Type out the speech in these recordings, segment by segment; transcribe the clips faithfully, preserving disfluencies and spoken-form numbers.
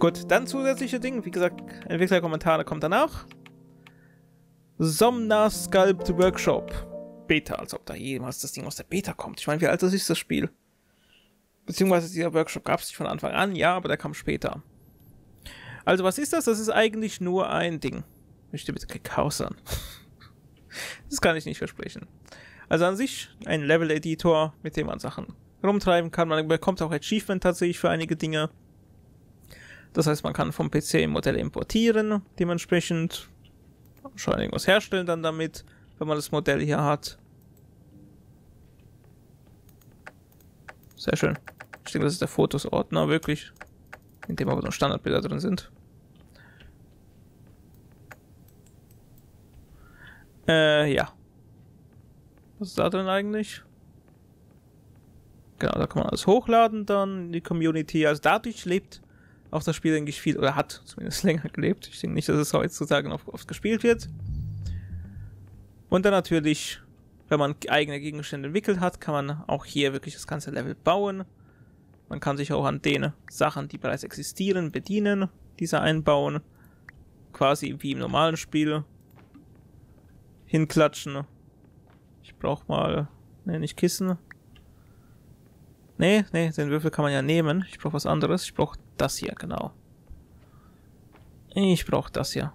Gut, dann zusätzliche Dinge. Wie gesagt, Entwicklerkommentare kommt danach. Somnasculpt Workshop. Beta, als ob da jemals das Ding aus der Beta kommt. Ich meine, wie alt das ist, das Spiel? Beziehungsweise dieser Workshop gab es nicht von Anfang an, ja, aber der kam später. Also was ist das? Das ist eigentlich nur ein Ding. Ich stehe bitte kein Chaos an. Das kann ich nicht versprechen. Also an sich ein Level-Editor, mit dem man Sachen rumtreiben kann. Man bekommt auch Achievement tatsächlich für einige Dinge. Das heißt, man kann vom P C Modelle importieren, dementsprechend schon irgendwas herstellen dann damit, wenn man das Modell hier hat. Sehr schön. Ich denke, das ist der Fotos-Ordner, wirklich, in dem aber nur Standardbilder drin sind. Äh, ja. Was ist da drin eigentlich? Genau, da kann man alles hochladen dann in die Community. Also dadurch lebt auch das Spiel, denke ich, viel, oder hat zumindest länger gelebt. Ich denke nicht, dass es heutzutage noch oft gespielt wird. Und dann natürlich, wenn man eigene Gegenstände entwickelt hat, kann man auch hier wirklich das ganze Level bauen. Man kann sich auch an den Sachen, die bereits existieren, bedienen, diese einbauen. Quasi wie im normalen Spiel. Hinklatschen. Ich brauche mal, ne, nicht Kissen. Ne, ne, den Würfel kann man ja nehmen. Ich brauche was anderes. Ich brauche das hier, genau. Ich brauche das hier.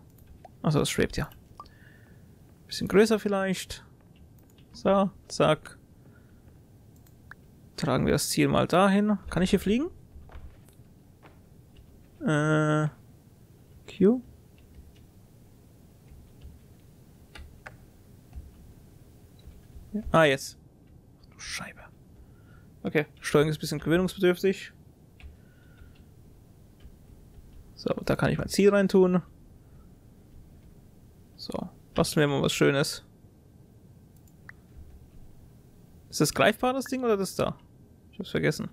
Also das schwebt ja. Bisschen größer vielleicht. So, zack. Tragen wir das Ziel mal dahin. Kann ich hier fliegen? Äh, Q. Ja. Ah, jetzt. Ach du Scheibe. Okay, Steuerung ist ein bisschen gewöhnungsbedürftig. So, da kann ich mein Ziel reintun. So, basteln wir mal was Schönes. Ist das greifbar, das Ding, oder das da? Ich hab's vergessen.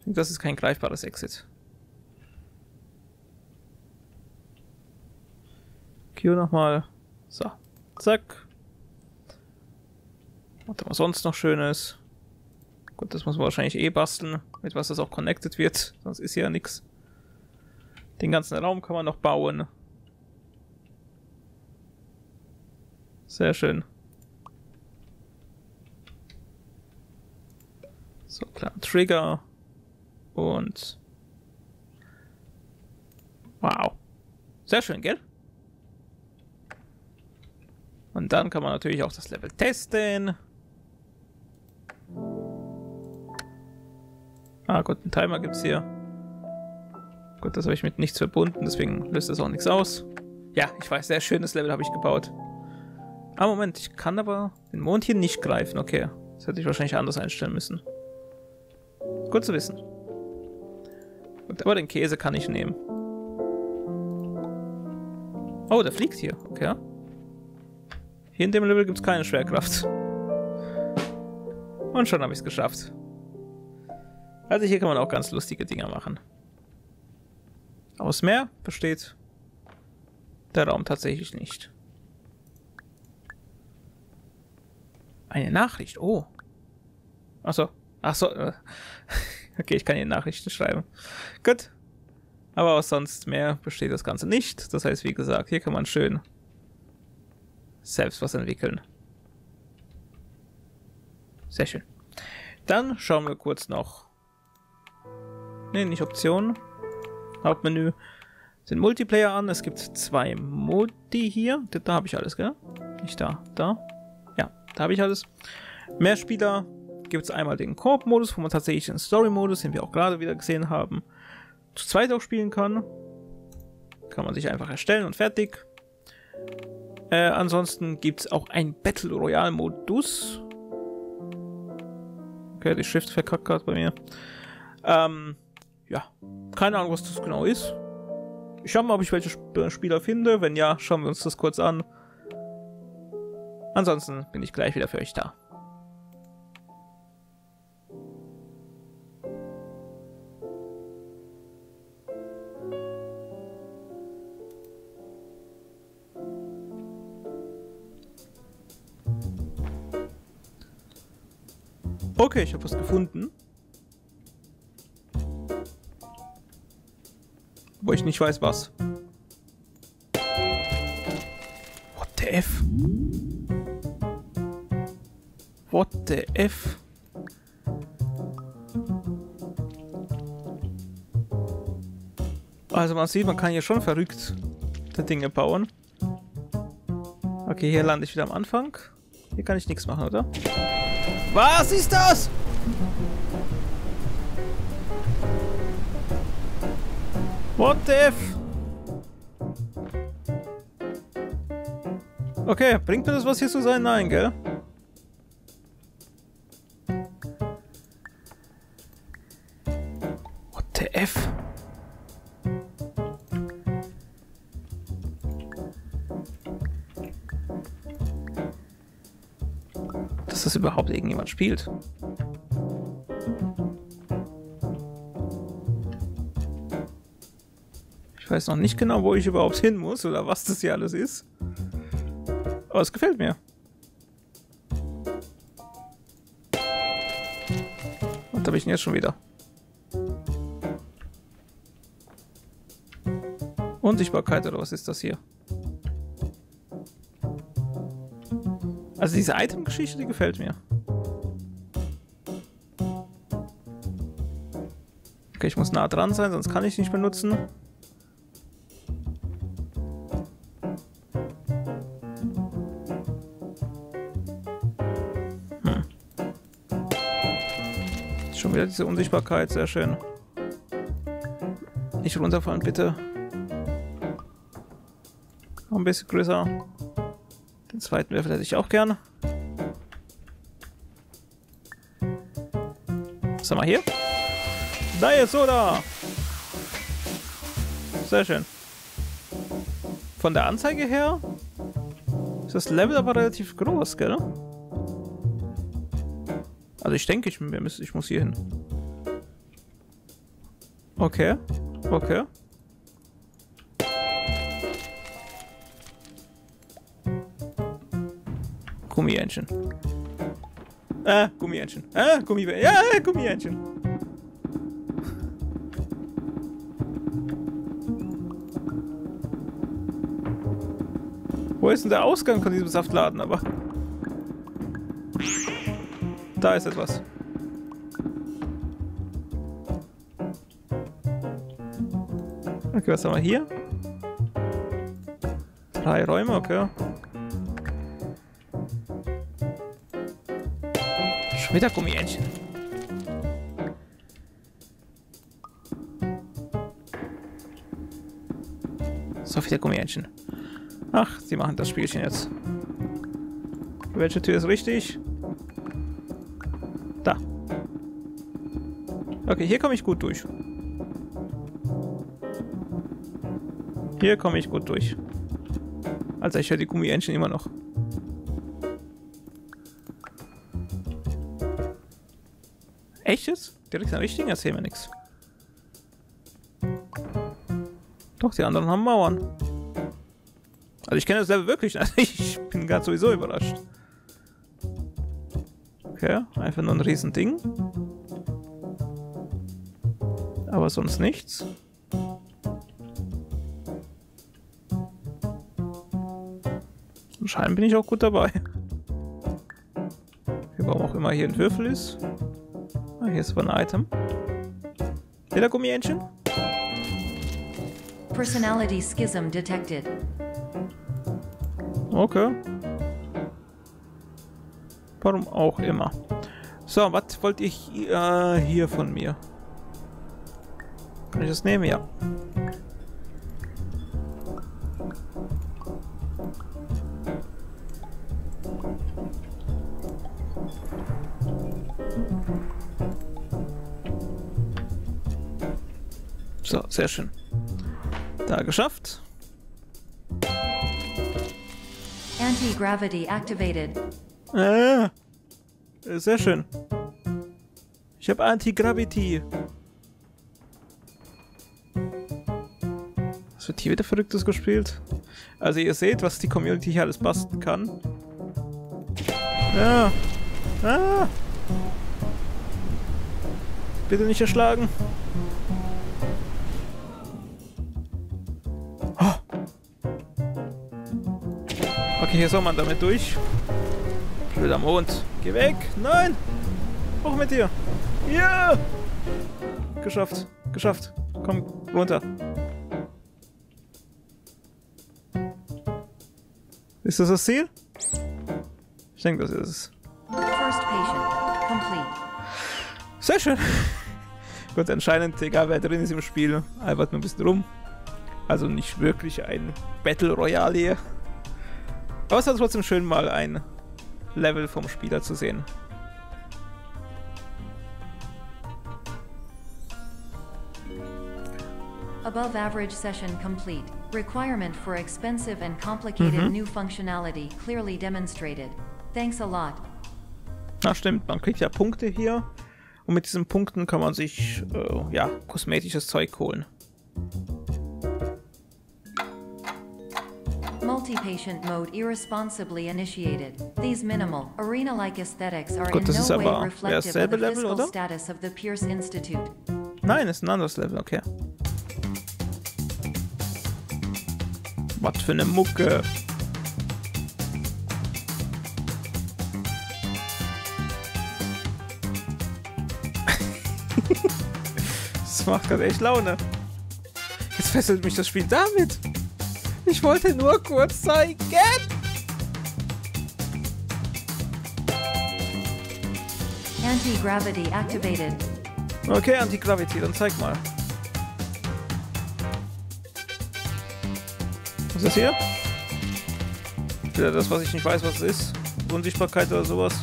Ich denke, das ist kein greifbares Exit. Q nochmal. So, zack. Und was sonst noch Schönes. Gut, das muss man wahrscheinlich eh basteln, mit was das auch connected wird, sonst ist ja nichts. Den ganzen Raum kann man noch bauen. Sehr schön. So, klar, Trigger und wow. Sehr schön, gell? Und dann kann man natürlich auch das Level testen. Ah, gut, einen Timer gibt es hier. Gut, das habe ich mit nichts verbunden, deswegen löst das auch nichts aus. Ja, ich weiß, sehr schönes Level habe ich gebaut. Ah, Moment, ich kann aber den Mond hier nicht greifen. Okay, das hätte ich wahrscheinlich anders einstellen müssen. Gut zu wissen. Gut, aber den Käse kann ich nehmen. Oh, der fliegt hier. Okay. Hier in dem Level gibt es keine Schwerkraft. Und schon habe ich es geschafft. Also hier kann man auch ganz lustige Dinger machen. Aus mehr besteht der Raum tatsächlich nicht. Eine Nachricht, oh. Achso, achso. Okay, ich kann hier Nachrichten schreiben. Gut. Aber aus sonst mehr besteht das Ganze nicht. Das heißt, wie gesagt, hier kann man schön selbst was entwickeln. Sehr schön. Dann schauen wir kurz noch. Ne, nicht Optionen. Hauptmenü. Den Multiplayer an. Es gibt zwei Modi hier. Da habe ich alles, gell? Nicht da. Da. Ja, da habe ich alles. Mehr Spieler. Gibt es einmal den Koop-Modus, wo man tatsächlich den Story-Modus, den wir auch gerade wieder gesehen haben, zu zweit auch spielen kann. Kann man sich einfach erstellen und fertig. Äh, ansonsten gibt es auch einen Battle-Royale-Modus. Okay, die Schrift verkackt gerade bei mir. Ähm... Ja, keine Ahnung, was das genau ist. Ich schau mal, ob ich welche Sp- Spieler finde. Wenn ja, schauen wir uns das kurz an. Ansonsten bin ich gleich wieder für euch da. Okay, ich habe was gefunden. wo ich nicht weiß was. What the F? What the F? Also man sieht, man kann hier schon verrückte Dinge bauen. Okay, hier lande ich wieder am Anfang. Hier kann ich nichts machen, oder? Was ist das? What the F? Okay, bringt mir das was hier zu sein? Nein, gell? What the F? Dass das überhaupt irgendjemand spielt. Ich weiß noch nicht genau, wo ich überhaupt hin muss oder was das hier alles ist. Aber es gefällt mir. Und da bin ich denn jetzt schon wieder. Unsichtbarkeit oder was ist das hier? Also diese Item-Geschichte, die gefällt mir. Okay, ich muss nah dran sein, sonst kann ich nicht benutzen. Schon wieder diese Unsichtbarkeit, sehr schön. Nicht runterfallen, bitte. Noch ein bisschen größer. Den zweiten Würfel hätte ich auch gern. Was haben wir hier? Da ist Soda! Sehr schön. Von der Anzeige her ist das Level aber relativ groß, gell? Also ich denke, ich, ich muss hier hin. Okay, okay. Gummientchen. Ah, Gummientchen. Ah, Gummi... Ja, Gummientchen. Wo ist denn der Ausgang von diesem Saftladen, aber... Da ist etwas. Okay, was haben wir hier? Drei Räume, okay. Schon wieder Gummientchen. So viele Gummientchen. Ach, sie machen das Spielchen jetzt. Welche Tür ist richtig? Okay, hier komme ich gut durch. Hier komme ich gut durch. Also ich höre die Gummientchen immer noch. Echtes? Direkt am richtigen? Erzähl mir nichts. Doch, die anderen haben Mauern. Also ich kenne das Level wirklich nicht. Ich bin gerade sowieso überrascht. Okay, einfach nur ein Riesending. Aber sonst nichts. Anscheinend bin ich auch gut dabei. Warum auch immer hier ein Würfel ist. Ah, hier ist aber ein Item. Wieder Gummientchen. Personality Schism detected. Okay. Warum auch immer. So, was wollt ihr äh, hier von mir? Kann ich das nehmen? Ja. So, sehr schön. Da geschafft. Anti-Gravity activated. Ah, sehr schön. Ich habe Anti-Gravity. Wird hier wieder Verrücktes gespielt? Also ihr seht, was die Community hier alles basteln kann. Ja. Ah. Bitte nicht erschlagen. Okay, hier soll man damit durch. Blöder Mond. Geh weg. Nein. Hoch mit dir. Ja. Yeah. Geschafft. Geschafft. Komm runter. Ist das das Ziel? Ich denke, das ist es. Sehr schön. Gut, anscheinend, egal wer drin ist im Spiel, albert nur ein bisschen rum. Also nicht wirklich ein Battle Royale hier. Aber es war trotzdem schön, mal ein Level vom Spieler zu sehen. Above average session complete. Requirement for expensive and complicated mhm. new functionality clearly demonstrated. Thanks a lot. Ach stimmt, man kriegt ja Punkte hier. Und mit diesen Punkten kann man sich, äh, ja, kosmetisches Zeug holen. Multi-patient mode irresponsibly initiated. These minimal arena-like aesthetics are Gut, in no way reflective of the fiscal Level, status of the Pierce Institute. Nein, das ist ein anderes Level, okay. Was für eine Mucke. Das macht gerade echt Laune. Jetzt fesselt mich das Spiel damit. Ich wollte nur kurz zeigen. Anti-Gravity activated. Okay, Anti-Gravity, dann zeig mal. Was ist das hier? Wieder das, was ich nicht weiß, was es ist. Unsichtbarkeit oder sowas.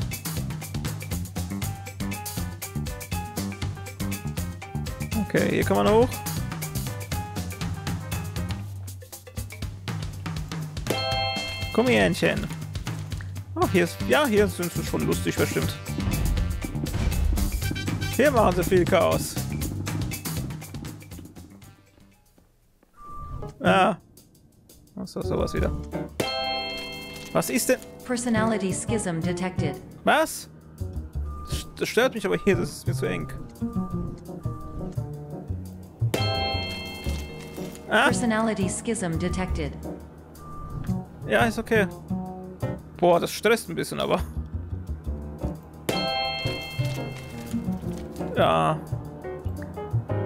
Okay, hier kann man hoch. Komm hier, Hähnchen. Ach, hier ist... Ja, hier sind sie schon lustig, bestimmt. Hier machen sie viel Chaos. Ah. So, sowas wieder. Was ist denn? Personality Schism detected. Was? Das stört mich aber hier, das ist mir zu eng. Ah? Personality Schism detected. Ja, ist okay. Boah, das stresst ein bisschen, aber. Ja.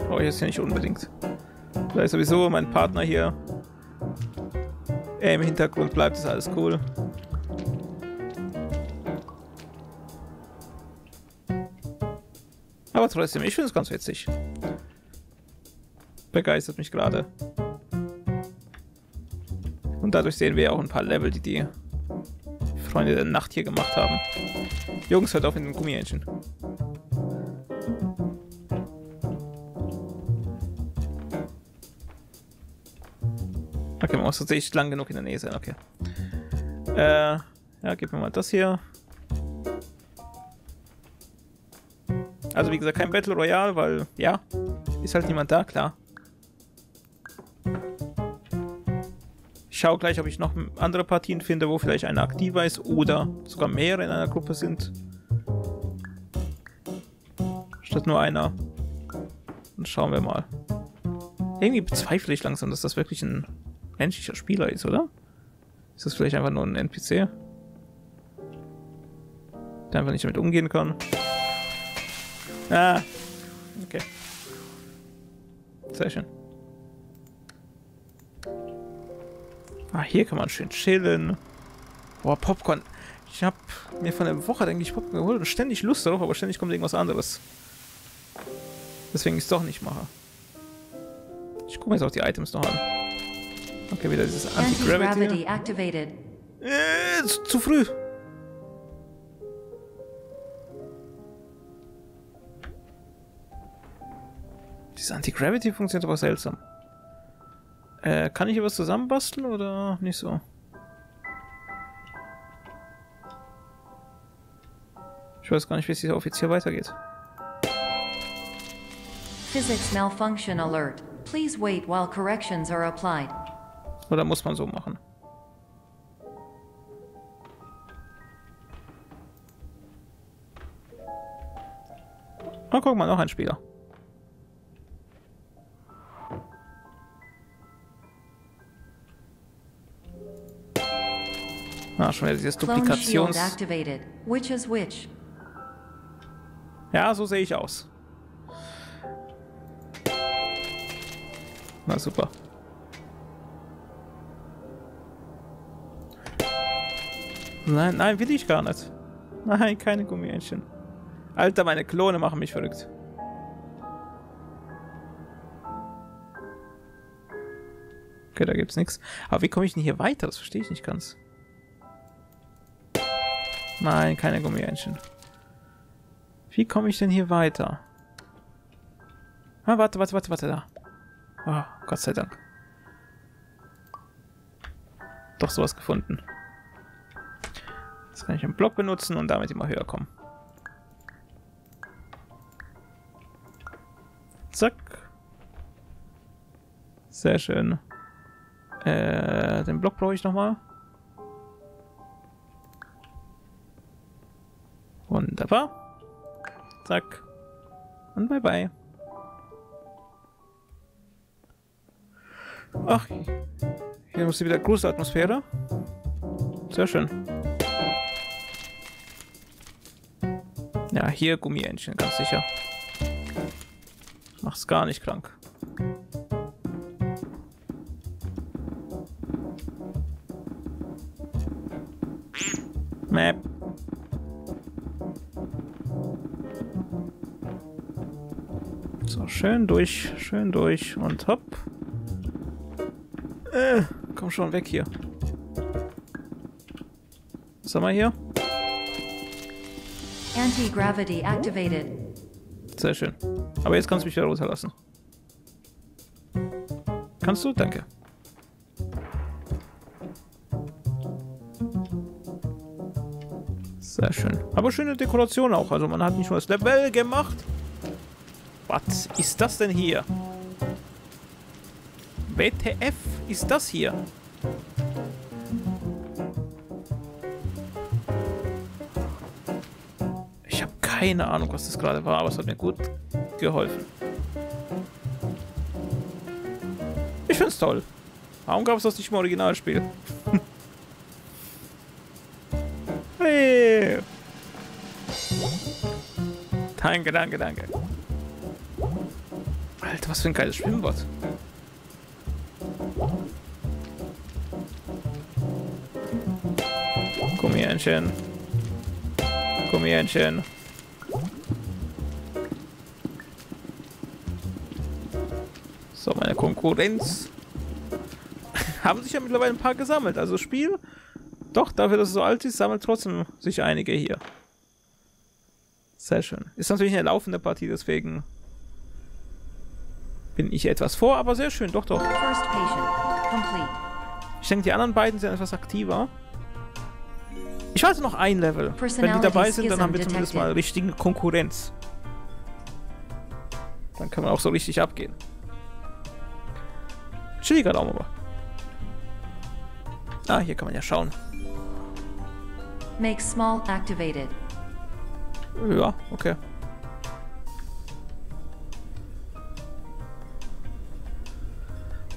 Brauche ich jetzt hier nicht unbedingt. Da ist sowieso mein Partner hier. Im Hintergrund bleibt, ist alles cool. Aber trotzdem, ich finde es ganz witzig. Begeistert mich gerade. Und dadurch sehen wir auch ein paar Level, die die Freunde der Nacht hier gemacht haben. Jungs, hört auf mit dem Gummihähnchen. Okay, man muss tatsächlich lang genug in der Nähe sein, okay. Äh, ja, gib mir mal das hier. Also wie gesagt, kein Battle Royale, weil, ja, ist halt niemand da, klar. Ich schaue gleich, ob ich noch andere Partien finde, wo vielleicht einer aktiver ist oder sogar mehrere in einer Gruppe sind. Statt nur einer. Dann schauen wir mal. Irgendwie bezweifle ich langsam, dass das wirklich ein menschlicher Spieler ist, oder? Ist das vielleicht einfach nur ein N P C? Der einfach nicht damit umgehen kann. Ah, okay. Sehr schön. Ah, hier kann man schön chillen. Boah, Popcorn. Ich habe mir von der Woche, denke ich, Popcorn geholt und ständig Lust darauf, aber ständig kommt irgendwas anderes. Deswegen ich es doch nicht mache. Ich gucke mir jetzt auch die Items noch an. Okay, wieder dieses Anti-Gravity. Activated. Äh, zu, zu früh. Dieses Anti-Gravity funktioniert aber seltsam. Äh, kann ich hier was zusammenbasteln oder nicht so? Ich weiß gar nicht, wie es hier offiziell weitergeht. Physics Malfunction Alert. Please wait while corrections are applied. Oder muss man so machen? Na, guck mal, noch ein Spieler. Ah, schon wieder dieses Duplikations... Ja, so sehe ich aus. Na super. Nein, nein, will ich gar nicht. Nein, keine Gummientchen. Alter, meine Klone machen mich verrückt. Okay, da gibt's nichts. Aber wie komme ich denn hier weiter? Das verstehe ich nicht ganz. Nein, keine Gummientchen. Wie komme ich denn hier weiter? Ah, warte, warte, warte, warte, da. Oh, Gott sei Dank. Doch sowas gefunden. Jetzt kann ich einen Block benutzen und damit immer höher kommen. Zack. Sehr schön. Äh, den Block brauche ich nochmal. Wunderbar. Zack. Und bye bye. Ach, hier muss sie wieder große Atmosphäre. Sehr schön. Ja, hier Gummientchen, ganz sicher. Macht's gar nicht krank. Mäp. So, schön durch, schön durch und hopp. Äh, komm schon weg hier. Was haben wir hier? Anti-Gravity activated. Sehr schön. Aber jetzt kannst du mich wieder runterlassen. Kannst du? Danke. Sehr schön. Aber schöne Dekoration auch. Also man hat nicht nur das Level gemacht. Was ist das denn hier? W T F ist das hier? Ich habe keine Ahnung, was das gerade war, aber es hat mir gut geholfen. Ich finde es toll. Warum gab es das nicht im Originalspiel? Hey. Danke, danke, danke. Alter, was für ein geiles Schwimmbad. Gummihähnchen. Gummihähnchen. So, meine Konkurrenz. Haben sich ja mittlerweile ein paar gesammelt. Also Spiel, doch, dafür, dass es so alt ist, sammelt trotzdem sich einige hier. Sehr schön. Ist natürlich eine laufende Partie, deswegen bin ich etwas vor, aber sehr schön. Doch, doch. Ich denke, die anderen beiden sind etwas aktiver. Ich warte noch ein Level. Wenn die dabei sind, dann haben wir zumindest mal richtige Konkurrenz. Dann kann man auch so richtig abgehen. Chilliger Raum aber. Ah, hier kann man ja schauen. Make small activated. Ja, okay.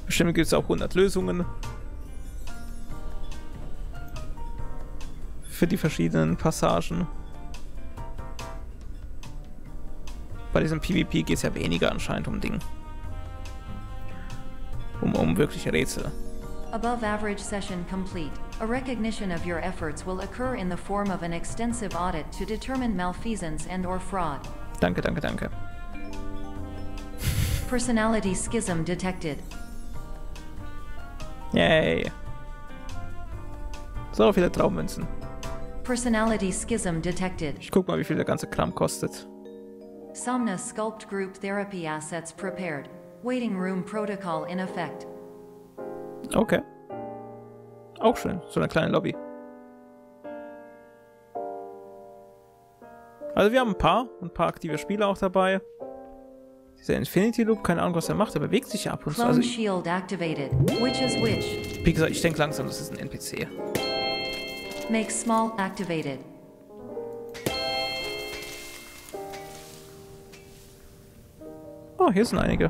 Bestimmt gibt es auch hundert Lösungen für die verschiedenen Passagen. Bei diesem PvP geht es ja weniger anscheinend um Dinge. Um, um wirkliche Rätsel. Above average session complete. A recognition of your efforts will occur in the form of an extensive audit to determine malfeasance and or fraud. Danke, danke, danke. Personality schism detected. Yay. So viele Traummünzen. Personality Schism detected. Ich guck mal, wie viel der ganze Kram kostet. Somnasculpt Group Therapy Assets prepared. Waiting Room Protocol in effect. Okay. Auch schön. So eine kleine Lobby. Also wir haben ein paar. Ein paar aktive Spieler auch dabei. Dieser Infinity Loop, keine Ahnung, was er macht. Er bewegt sich ab und zu. Also ich, wie gesagt, ich denke langsam, das ist ein N P C. Make small activated. Oh, hier sind einige.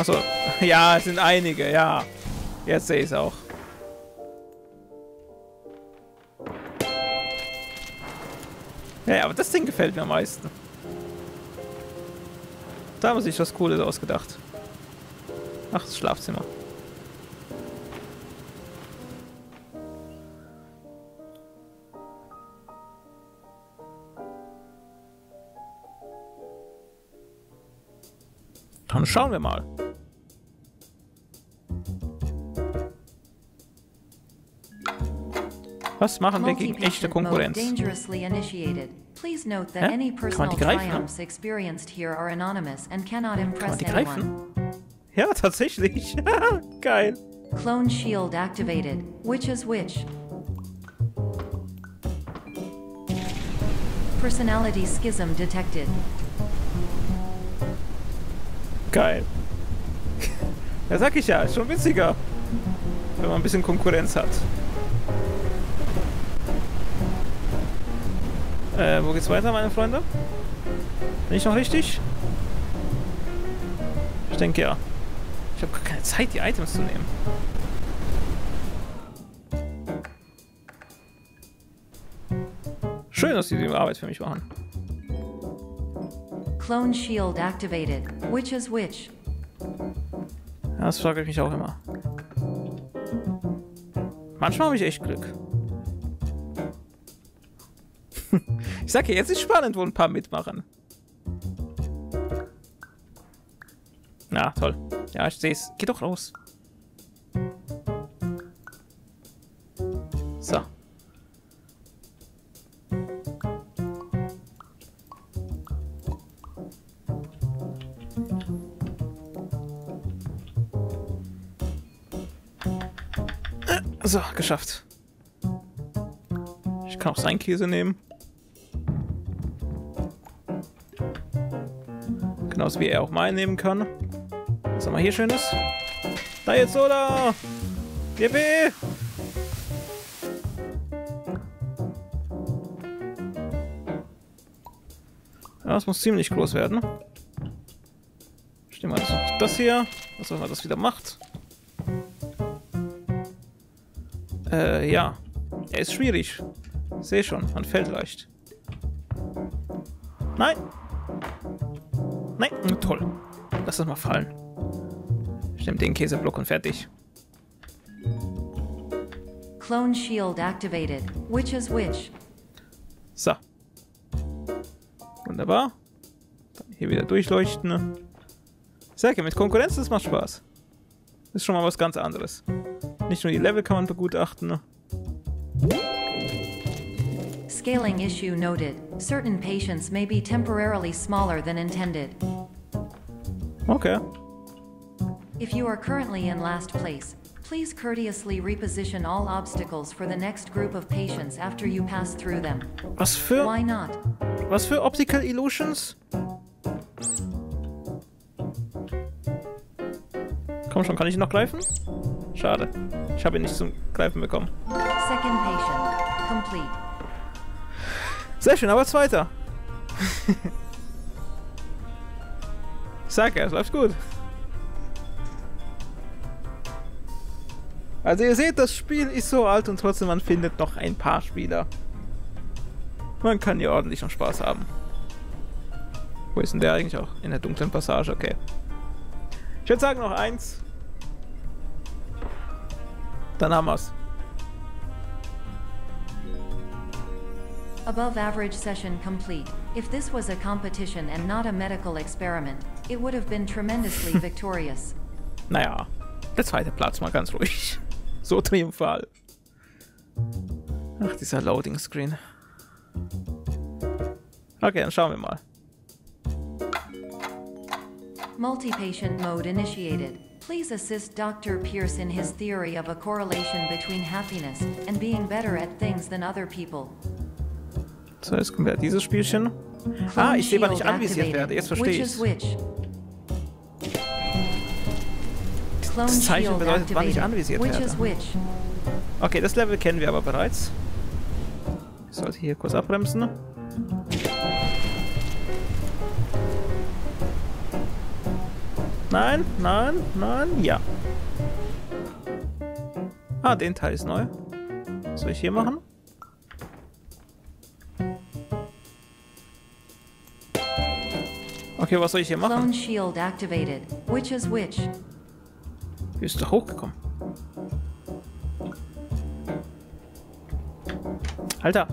Achso. Ja, es sind einige, ja. Jetzt sehe ich es auch. Ja, aber das Ding gefällt mir am meisten. Da muss ich was Cooles ausgedacht. Ach, das Schlafzimmer. Dann schauen wir mal. Was machen wir gegen echte Konkurrenz? Please note that any personal triumphs experienced here are anonymous and cannot impress anyone. Ja, tatsächlich. Geil. Clone Shield activated. Which is which? Personality schism detected. Geil. Ja, sag ich ja, ist schon witziger, wenn man ein bisschen Konkurrenz hat. Äh, wo geht's weiter, meine Freunde? Bin ich noch richtig? Ich denke ja. Ich habe gar keine Zeit, die Items zu nehmen. Schön, dass sie die Arbeit für mich machen. Clone Shield activated. Which is which? Ja, das frage ich mich auch immer. Manchmal habe ich echt Glück. Ich sag ja, jetzt ist spannend, wo ein paar mitmachen. Na, toll. Ja, ich seh's. Geh doch raus. So. So, geschafft. Ich kann auch seinen Käse nehmen. Genauso wie er auch meinen nehmen kann. Was haben wir hier Schönes? Da jetzt, oder? Yippie! Ja, das muss ziemlich groß werden. Stimmt, also das hier. Was auch immer das wieder macht. Äh, ja. Er ja, ist schwierig. Ich sehe schon, man fällt leicht. Nein! Nein, toll. Lass das mal fallen. Ich nehme den Käseblock und fertig. Clone Shield activated. Which is which? So. Wunderbar. Dann hier wieder durchleuchten. Ich sage ja, mit Konkurrenz, das macht Spaß. Ist schon mal was ganz anderes. Nicht nur die Level kann man begutachten. Scaling issue noted. Certain patients may be temporarily smaller than intended. Okay. If you are currently in last place, please courteously reposition all obstacles for the next group of patients after you pass through them. Was für? Why not? Was für Optical Illusions? Komm schon, kann ich ihn noch greifen? Schade. Ich habe ihn nicht zum Greifen bekommen. Second patient complete. Sehr schön, aber zweiter. Sag ja, es läuft gut. Also ihr seht, das Spiel ist so alt und trotzdem man findet noch ein paar Spieler. Man kann hier ordentlich noch Spaß haben. Wo ist denn der eigentlich auch? In der dunklen Passage, okay. Ich würde sagen noch eins. Dann haben wir's. Above average session complete. If this was a competition and not a medical experiment, it would have been tremendously victorious. Naja, der zweite Platz mal ganz ruhig. So triumphal. Ach, dieser Loading Screen. Okay, dann schauen wir mal. Multi-patient mode initiated. Please assist Doctor Pierce in his theory of a correlation between happiness and being better at things than other people. So, jetzt kommt ja dieses Spielchen. Ah, ich sehe aber nicht an, wie ich jetzt werde. Jetzt verstehe ich. Das Zeichen bedeutet, wann ich anvisiert werde. Okay, das Level kennen wir aber bereits. Ich sollte hier kurz abbremsen. Nein, nein, nein, ja. Ah, den Teil ist neu. Was soll ich hier machen? Okay, was soll ich hier machen? Wie ist doch hochgekommen? Alter!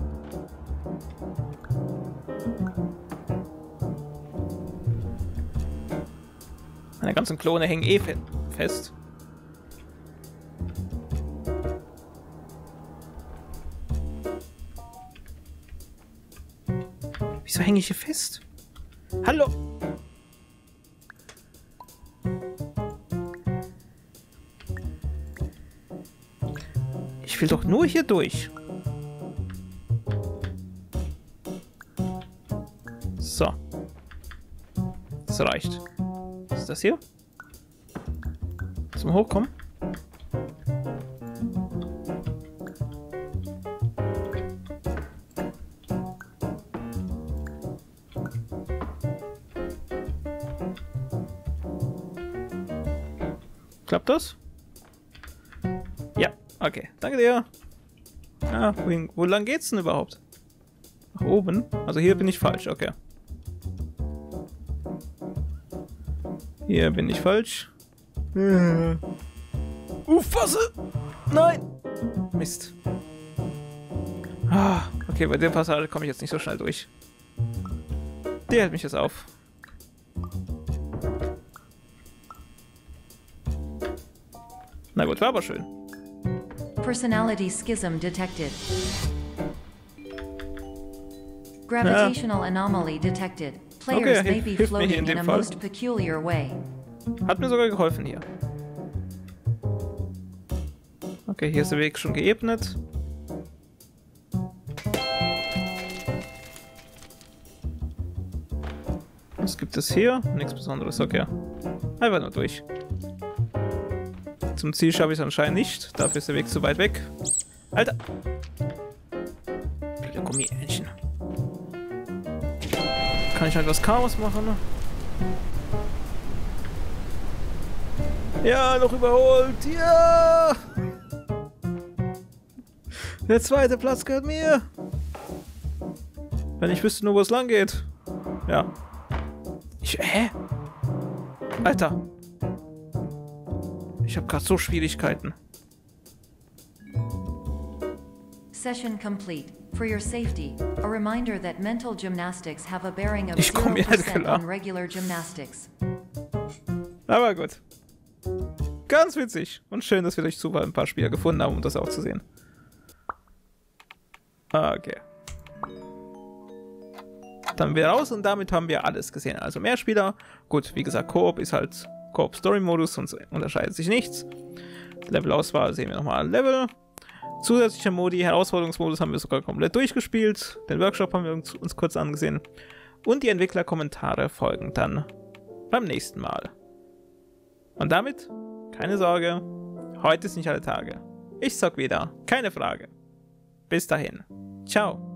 Meine ganzen Klone hängen eh fe fest. Wieso hänge ich hier fest? Hallo! Ich will doch nur hier durch. So. Das reicht. Was ist das hier? Zum Hochkommen? Klappt das? Ja, okay. Danke dir. Ah, wohin, wo lang geht's denn überhaupt? Nach oben? Also hier bin ich falsch, okay. Hier bin ich falsch. Ufasse! Nein! Mist. Ah, okay, bei der Passage komme ich jetzt nicht so schnell durch. Der hält mich jetzt auf. Na gut, war aber schön. Personality Schism detected. Gravitational Anomaly detected. Players may be floating in a most peculiar way. Hat mir sogar geholfen hier. Okay, hier ist der Weg schon geebnet. Was gibt es hier? Nichts Besonderes, okay. Einfach nur durch. Zum Ziel schaffe ich es anscheinend nicht. Dafür ist der Weg zu weit weg. Alter! Blöde Gummientchen. Kann ich halt was Chaos machen? Ja, noch überholt! Ja! Der zweite Platz gehört mir! Wenn ich wüsste nur, wo es lang geht. Ja. Ich. Hä? Alter! Ich habe gerade so Schwierigkeiten. Session complete. For your safety, a reminder that mental gymnastics have a bearing of zero percent on regular gymnastics. Aber gut. Ganz witzig und schön, dass wir durch Zufall ein paar Spieler gefunden haben, um das auch zu sehen. Okay. Dann wieder raus und damit haben wir alles gesehen. Also mehr Spieler. Gut, wie gesagt, Koop ist halt Koop-Story-Modus, sonst unterscheidet sich nichts. Level-Auswahl sehen wir nochmal an Level. Zusätzlicher Modi, Herausforderungsmodus haben wir sogar komplett durchgespielt. Den Workshop haben wir uns, uns kurz angesehen. Und die Entwicklerkommentare folgen dann beim nächsten Mal. Und damit, keine Sorge, heute ist nicht alle Tage. Ich zock wieder, keine Frage. Bis dahin. Ciao.